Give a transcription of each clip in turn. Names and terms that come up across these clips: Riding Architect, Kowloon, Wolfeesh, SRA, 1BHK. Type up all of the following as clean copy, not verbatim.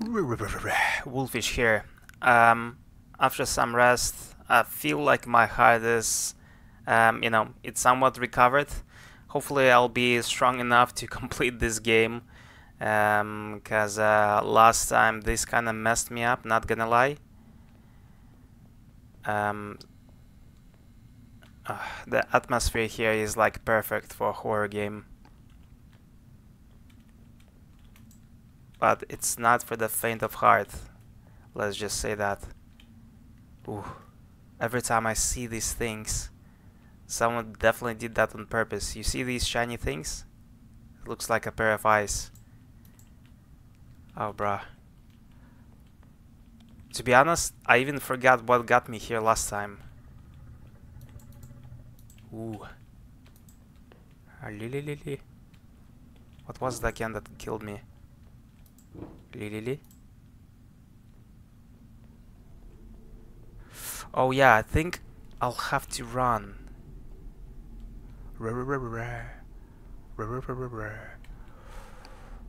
Wolfeesh here. After some rest, I feel like my hide is, it's somewhat recovered. Hopefully I'll be strong enough to complete this game, because last time this kind of messed me up, not gonna lie. The atmosphere here is like perfect for a horror game. But it's not for the faint of heart, let's just say that. Ooh. Every time I see these things, someone definitely did that on purpose. You see these shiny things? It looks like a pair of eyes. Oh, bruh. To be honest, I even forgot what got me here last time. Ooh. What was it again that killed me? Oh yeah, I think I'll have to run.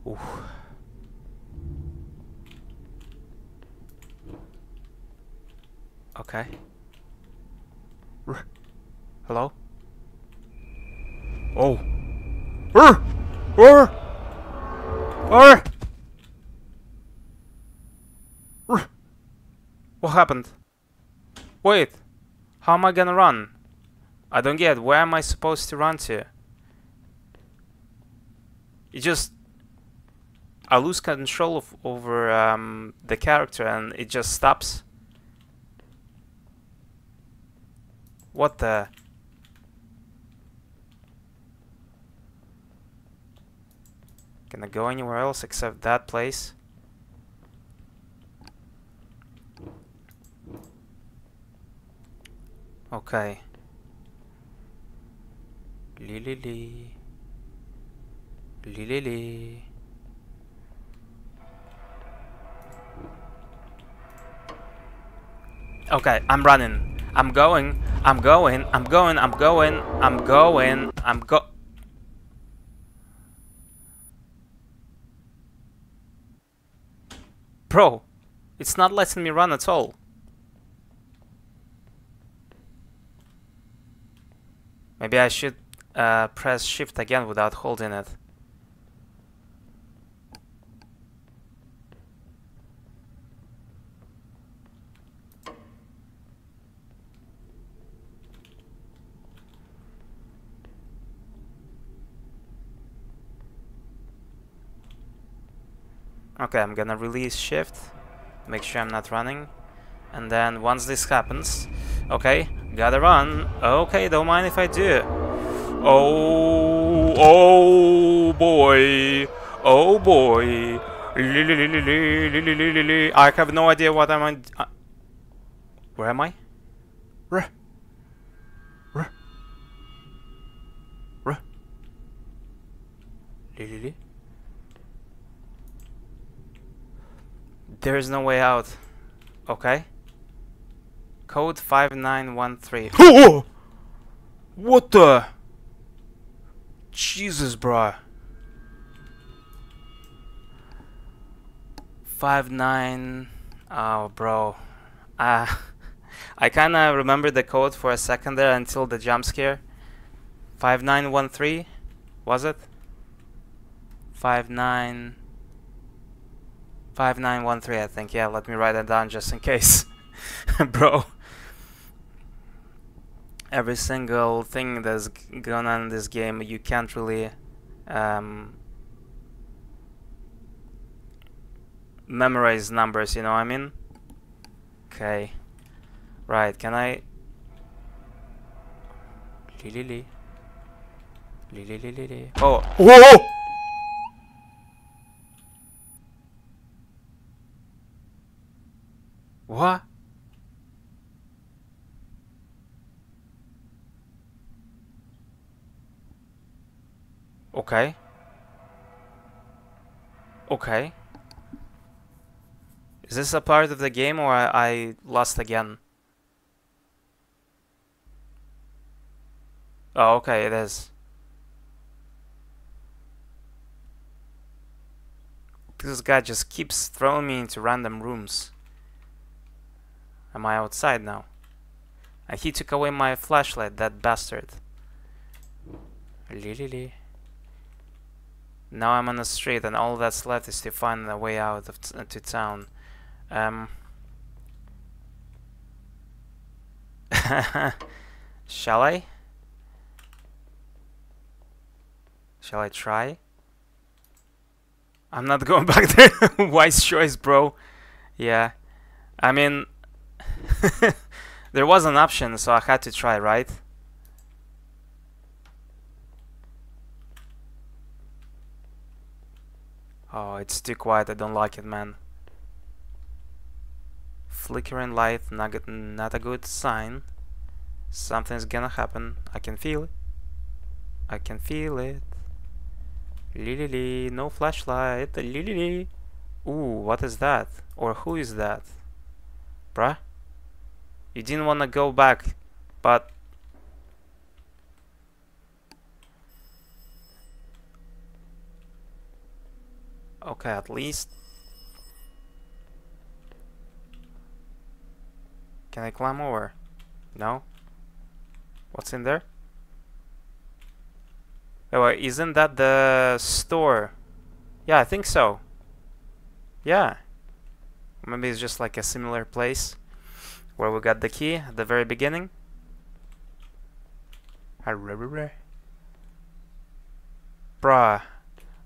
Ooh. Okay. Hello? Oh. What happened? Wait, how am I gonna run? I don't get, where am I supposed to run to? It just... I lose control over the character and it just stops. What the... Can I go anywhere else except that place? Okay. Okay, I'm running. I'm going. Bro, it's not letting me run at all. Maybe I should press shift again without holding it. Okay, I'm gonna release shift, make sure I'm not running, and then once this happens, okay. Gotta run. Okay, don't mind if I do. Oh boy. Oh boy. I have no idea what I'm on. Where am I? There is no way out. Okay. Code 5913. Oh! What the? Jesus, bruh. 59. Oh, bro. I kind of remembered the code for a second there until the jump scare. 5913, was it? 5913, I think. Yeah, let me write that down just in case, bro. Every single thing that's going on in this game, you can't really memorize numbers, you know what I mean? Okay. Right, can I... Oh! Whoa! What? Okay. Okay. Is this a part of the game or I lost again? Oh, okay, it is. This guy just keeps throwing me into random rooms. Am I outside now? And he took away my flashlight, that bastard. Lily. Now I'm on the street and all that's left is to find a way out of to town. Shall I? Shall I try? I'm not going back there. Wise choice, bro. Yeah. I mean... there was an option, so I had to try, right? Oh, it's too quiet. I don't like it, man. Flickering light, not a good sign. Something's gonna happen. I can feel it. I can feel it. Lily, no flashlight. Lily. Ooh, what is that? Or who is that? Bruh? You didn't want to go back, but... Okay, at least... Can I climb over? No? What's in there? Oh, isn't that the store? Yeah, I think so. Yeah. Maybe it's just like a similar place where we got the key at the very beginning. Bruh.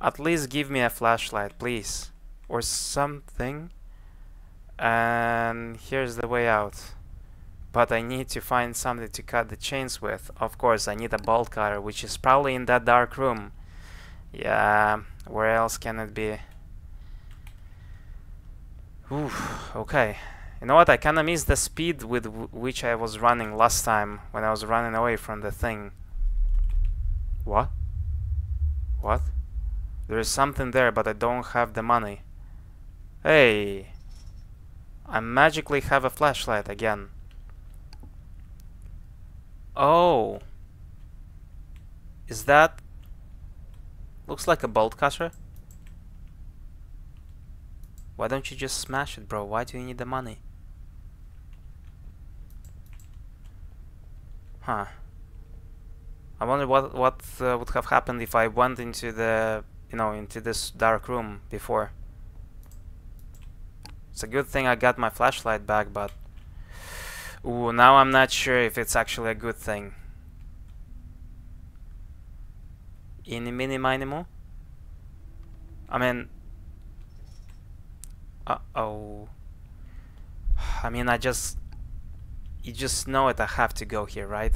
At least give me a flashlight, please. Or something. And here's the way out. But I need to find something to cut the chains with. Of course, I need a bolt cutter, which is probably in that dark room. Yeah, where else can it be? Oof, okay. You know what? I kinda missed the speed with which I was running last time when I was running away from the thing. What? What? There is something there, but I don't have the money. Hey! I magically have a flashlight again. Oh, is that... Looks like a bolt cutter. Why don't you just smash it, bro? Why do you need the money? Huh. I wonder what would have happened if I went into the, you know, into this dark room before. It's a good thing I got my flashlight back, but... Ooh, now I'm not sure if it's actually a good thing. Any mini minimo? I mean... Uh-oh. I mean, I just... You just know it, I have to go here, right?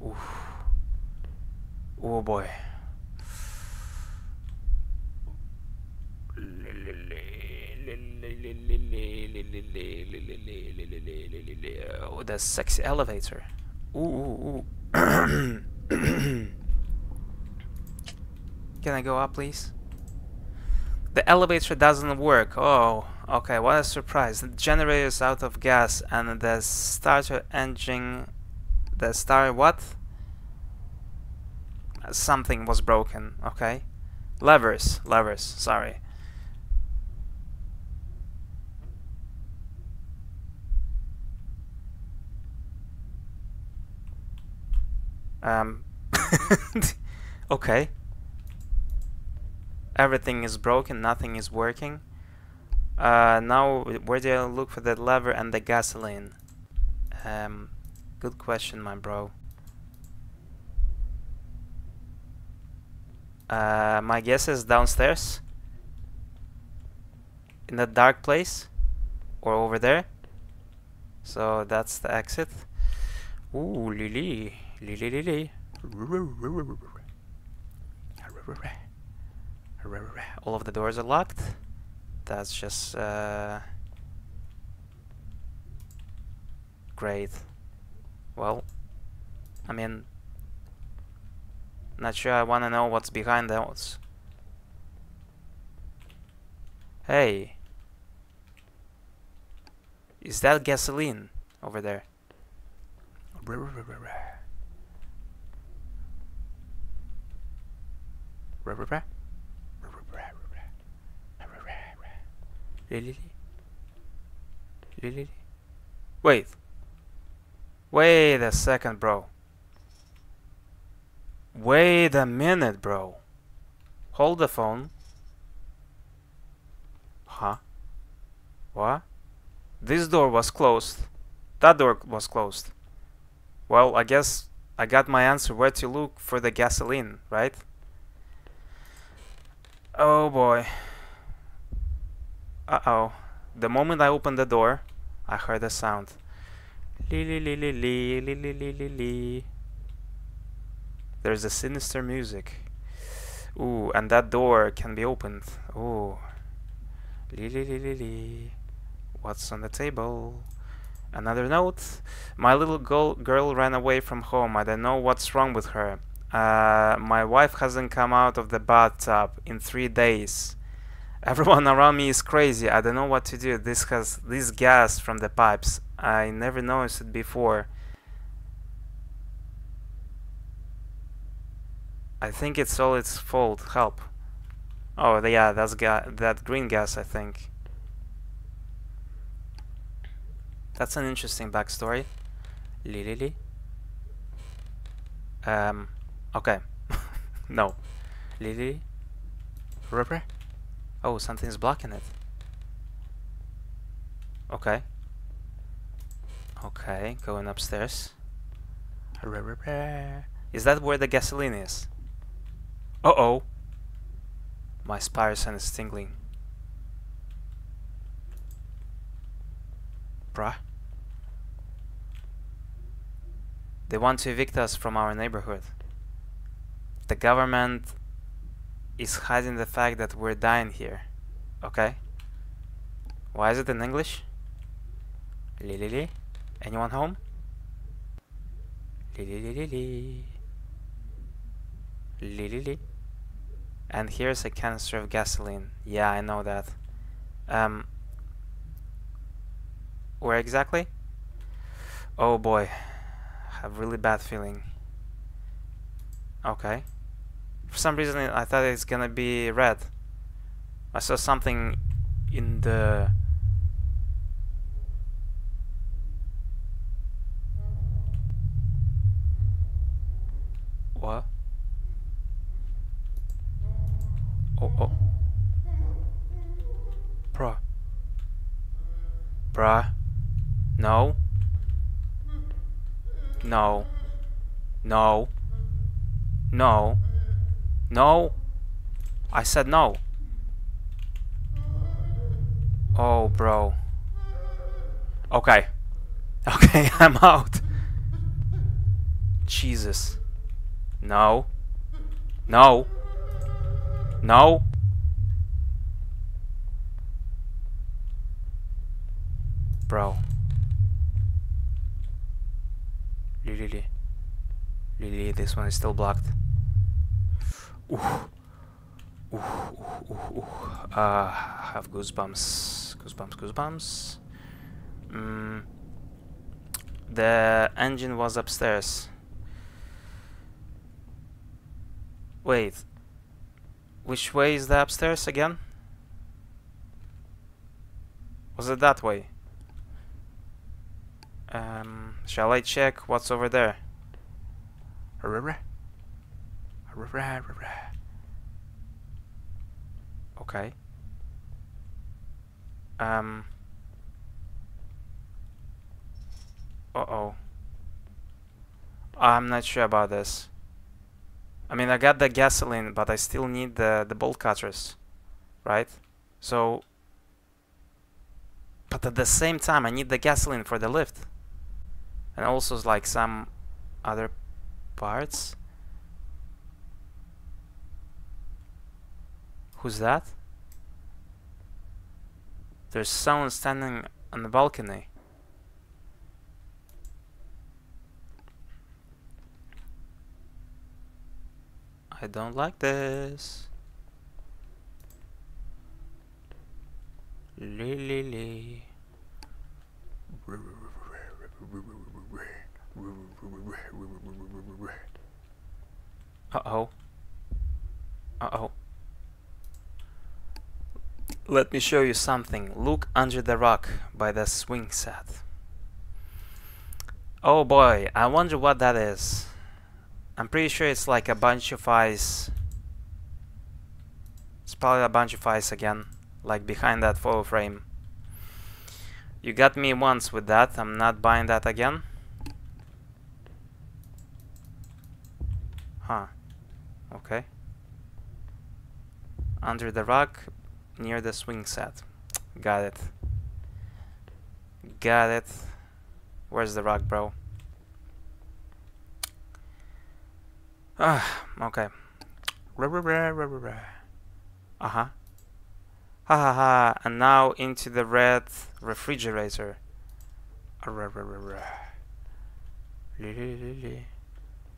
Ooh. Oh boy. Oh, the sexy elevator. Ooh. Can I go up, please? The elevator doesn't work. Oh, okay, what a surprise. The generator is out of gas and the starter engine... what? Something was broken, okay. Levers, sorry. Okay. Everything is broken, nothing is working. Now, where do I look for the lever and the gasoline? Good question, my bro. My guess is downstairs? In the dark place? Or over there? So, that's the exit. Ooh, Lily. All of the doors are locked. That's just great. Well, I mean, not sure I want to know what's behind those. Hey, is that gasoline over there? Really? Wait a second, bro. Wait a minute, bro. Hold the phone. Huh? What? This door was closed. That door was closed. Well, I guess I got my answer where to look for the gasoline, right? Oh boy. Uh-oh. The moment I opened the door, I heard a sound. There's a sinister music. Ooh, and that door can be opened. Ooh. What's on the table? Another note. My little girl ran away from home. I don't know what's wrong with her. My wife hasn't come out of the bathtub in 3 days. Everyone around me is crazy. I don't know what to do. This has this gas from the pipes. I never noticed it before. I think it's all its fault. Help. Oh yeah, that's that green gas, I think. That's an interesting backstory. Lily. Okay. No. Lily. Rubber. Oh, something's blocking it. Okay. Okay, going upstairs. Is that where the gasoline is? Uh-oh. My spider sense is tingling. Bruh. They want to evict us from our neighborhood. The government is hiding the fact that we're dying here. Okay. Why is it in English? Lily. Anyone home? Lily. And here's a canister of gasoline. Yeah, I know that. Where exactly? Oh boy. I have really bad feeling. Okay. For some reason I thought it's gonna be red. I saw something in the... What? Oh. Bruh. No. I said no. Oh, bro. Okay, I'm out. Jesus. No. Bro. Really, this one is still blocked. I have goosebumps. The engine was upstairs. Wait. Which way is the upstairs again? Was it that way? Shall I check what's over there? Okay. Uh-oh. I'm not sure about this. I mean, I got the gasoline, but I still need the bolt cutters, right? So, but at the same time, I need the gasoline for the lift, and also like some other parts. Who's that? There's someone standing on the balcony. I don't like this. Lily. Uh-oh. Let me show you something. Look under the rock by the swing set. Oh boy, I wonder what that is. I'm pretty sure it's like a bunch of ice. It's probably a bunch of ice again, like behind that photo frame. You got me once with that, I'm not buying that again. Huh, okay. Under the rock, near the swing set. Got it. Got it. Where's the rock, bro? Ah, okay. Uh-huh. Ha ha ha, and now into the red refrigerator. Red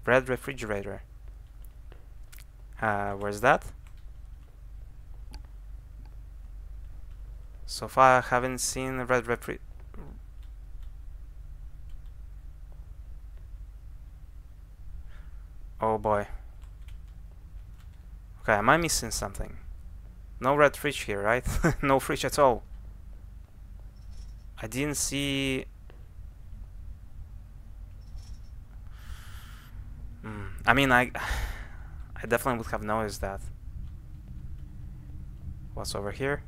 refrigerator. Where's that? So far I haven't seen red refrigerator. Oh boy. Okay, am I missing something? No red fridge here, right? No fridge at all. I didn't see... I mean, I definitely would have noticed that. What's over here?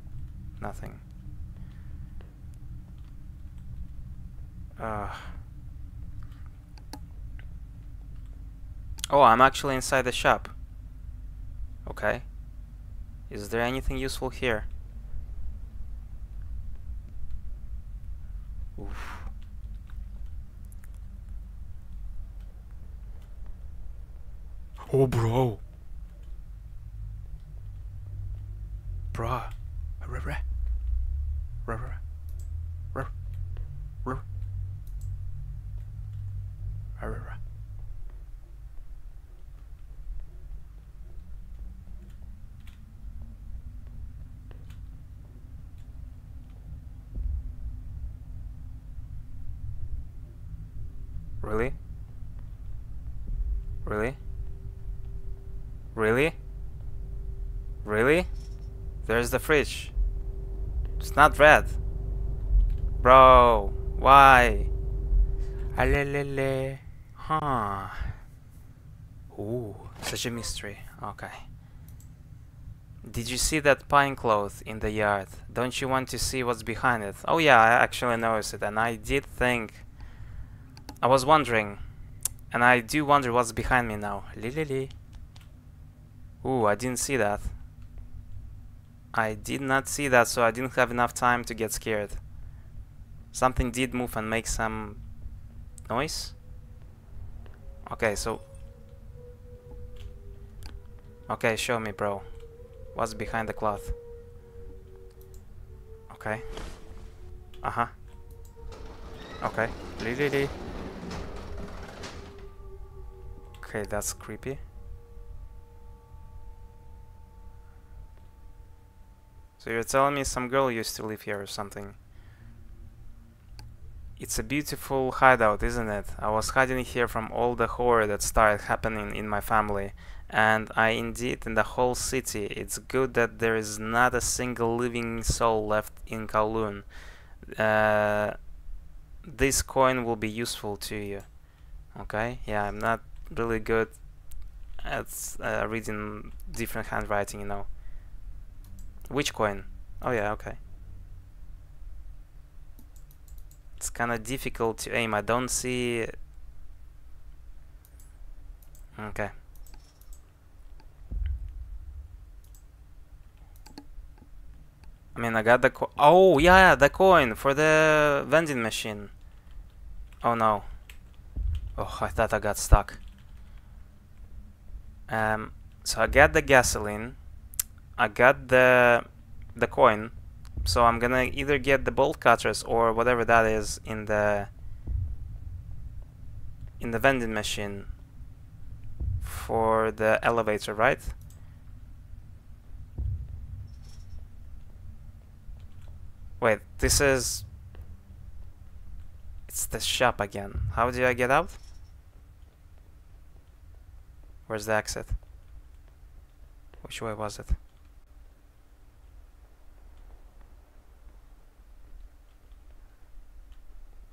Nothing. Oh, I'm actually inside the shop. Okay. Is there anything useful here? Oof. Oh, bro. Bruh. Really? Really? Really? Really? There's the fridge. It's not red. Bro, why? Alelele. Huh. Ooh, such a mystery. Okay. Did you see that pine cloth in the yard? Don't you want to see what's behind it? Oh yeah, I actually noticed it, and I did think... I was wondering, and I do wonder what's behind me now. Ooh, I didn't see that. I did not see that, so I didn't have enough time to get scared. Something did move and make some noise. Okay, so... Okay, show me, bro. What's behind the cloth? Okay. Uh-huh. Okay. Okay, that's creepy. So you're telling me some girl used to live here or something? It's a beautiful hideout, isn't it? I was hiding here from all the horror that started happening in my family. And I indeed in the whole city. It's good that there is not a single living soul left in Kowloon. This coin will be useful to you. Okay, yeah, I'm not really good at reading different handwriting, you know. Which coin? Oh yeah, okay. It's kind of difficult to aim, I don't see... Okay. I mean, I got the coin. Oh, yeah, the coin for the vending machine. Oh, no. Oh, I thought I got stuck. So I got the gasoline. I got the coin. So I'm gonna either get the bolt cutters or whatever that is in the vending machine for the elevator, right? Wait, this is... It's the shop again. How do I get out? Where's the exit? Which way was it?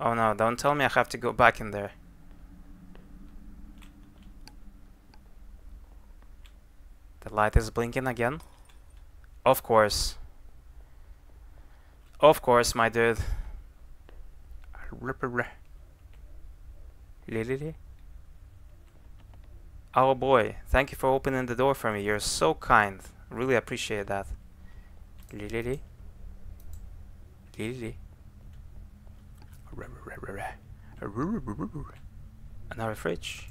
Oh no, don't tell me I have to go back in there. The light is blinking again. Of course. Of course, my dude. Oh boy, thank you for opening the door for me. You're so kind. Really appreciate that. Another fridge.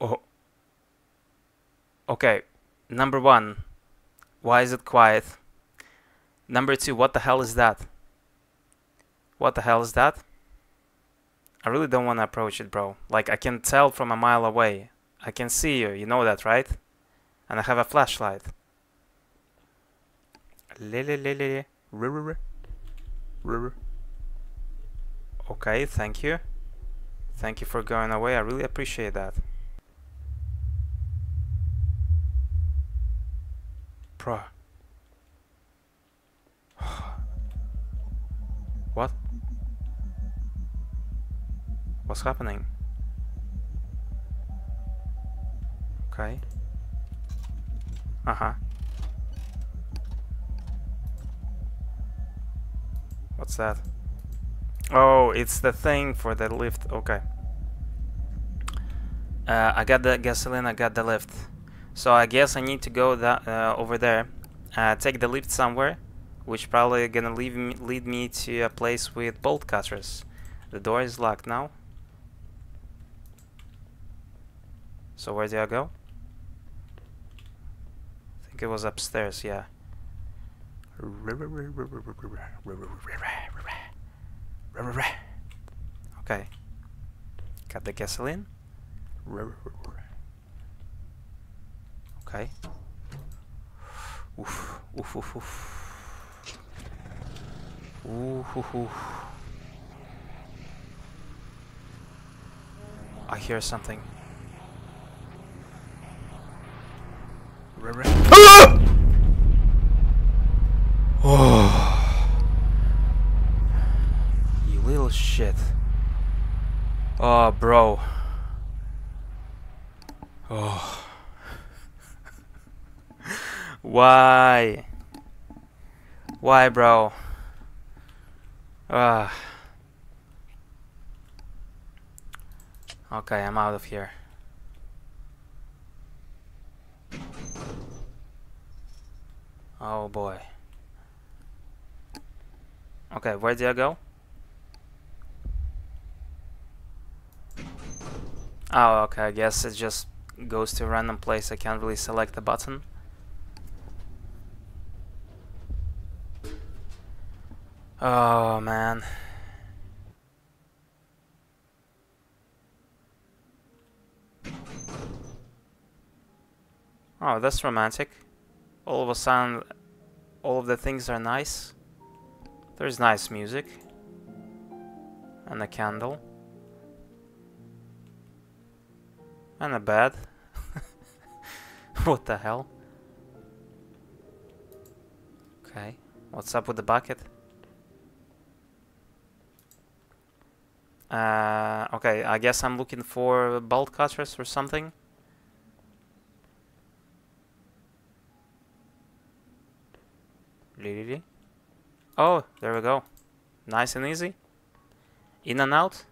Oh. Okay, number one, why is it quiet? Number two, what the hell is that? What the hell is that? I really don't want to approach it, bro. Like, I can tell from a mile away. I can see you, you know that, right? And I have a flashlight. Okay, thank you. Thank you for going away, I really appreciate that. Bro. What? What's happening? Okay. Uh-huh. What's that? Oh, it's the thing for the lift. Okay. I got the gasoline, I got the lift. So I guess I need to go that, over there. Take the lift somewhere, which probably gonna lead me to a place with bolt cutters. The door is locked now. So where do I go? I think it was upstairs, yeah. Okay. Got the gasoline. Okay. Oof, oof, oof, oof. Oof, oof, oof. I hear something. Ah! Oh. You little shit. Oh, bro. Oh. Why? Why, bro? Ah. Okay, I'm out of here. Oh boy. Okay, where do I go? Oh, okay, I guess it just goes to a random place. I can't really select the button. Oh, man. Oh, that's romantic. All of a sudden, all of the things are nice. There's nice music. And a candle. And a bed. What the hell? Okay, what's up with the bucket? Okay, I guess I'm looking for bolt cutters or something. Oh, there we go. Nice and easy. In and out.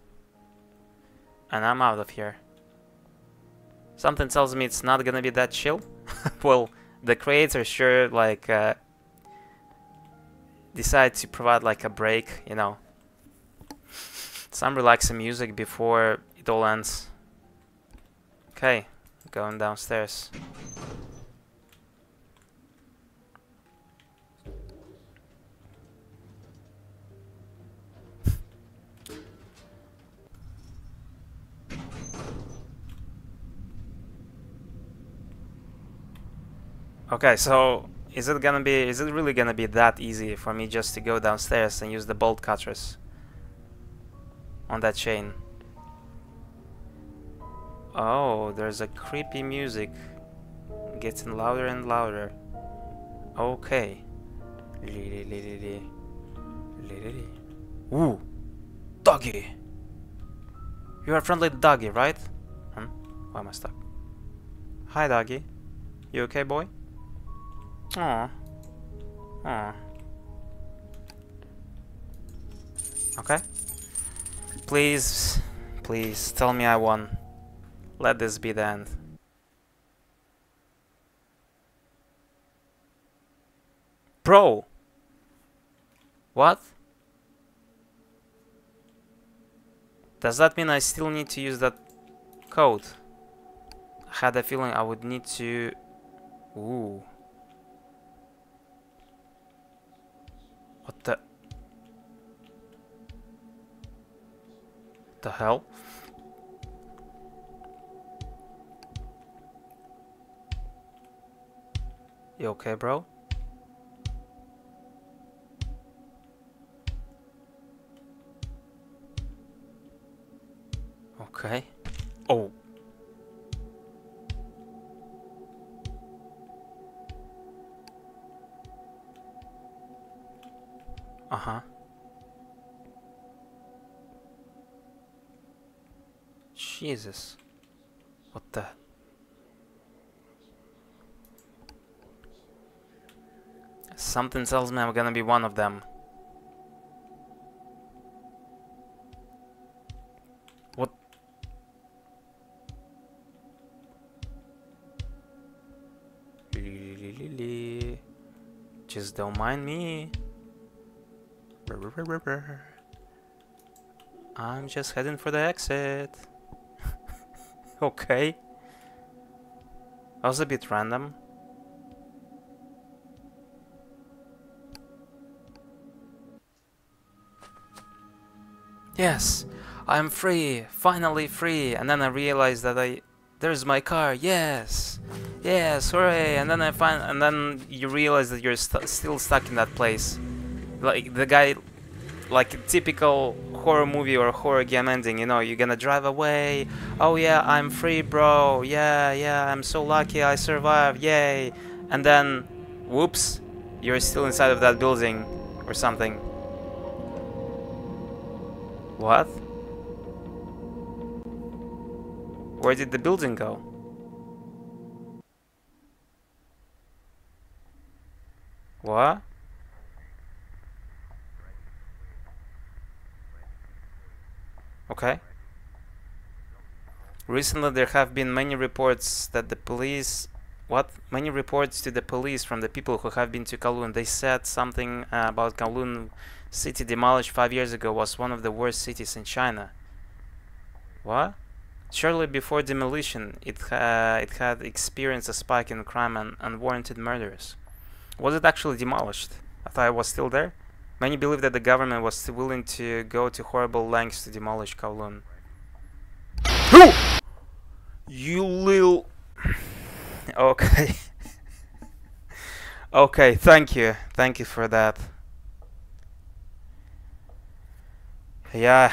And I'm out of here. Something tells me it's not gonna be that chill. Well, the creator sure, like, decided to provide, like, a break, you know. Some relaxing music before it all ends. Okay, going downstairs. Okay, so is it really gonna be that easy for me just to go downstairs and use the bolt cutters on that chain? Oh, there's a creepy music getting louder and louder. Okay. Ooh, doggy. You are friendly doggy, right? Hmm? Why am I stuck? Hi, doggy. You okay, boy? Aww. Aww. Okay. Please, please tell me I won. Let this be the end. Bro! What? Does that mean I still need to use that code? I had a feeling I would need to... Ooh. What the... the hell? You okay, bro? Okay. Oh. Uh-huh. Jesus. What the? Something tells me I'm gonna be one of them. Just don't mind me. I'm just heading for the exit. Okay. That was a bit random. Yes, I'm free. Finally free. And then I realized that there's my car. Yes. Yes, hooray! And then and then you realize that you're still stuck in that place, like the guy, like a typical horror movie or horror game ending. You know, you're gonna drive away. Oh yeah, I'm free, bro. Yeah, yeah, I'm so lucky. I survived. Yay! And then, whoops, you're still inside of that building or something. What? Where did the building go? What? Okay. Recently there have been many reports that the police... What? Many reports to the police from the people who have been to Kowloon. They said something about Kowloon city demolished 5 years ago was one of the worst cities in China. What? Shortly before demolition, it had experienced a spike in crime and unwarranted murders. Was it actually demolished? I thought it was still there. Many believe that the government was still willing to go to horrible lengths to demolish Kowloon. Who? You little... Okay. Okay, thank you. Thank you for that. Yeah.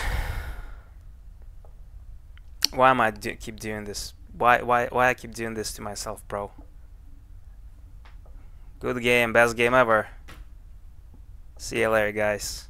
Why am I keep doing this? Why I keep doing this to myself, bro? Good game, best game ever. See you later, guys.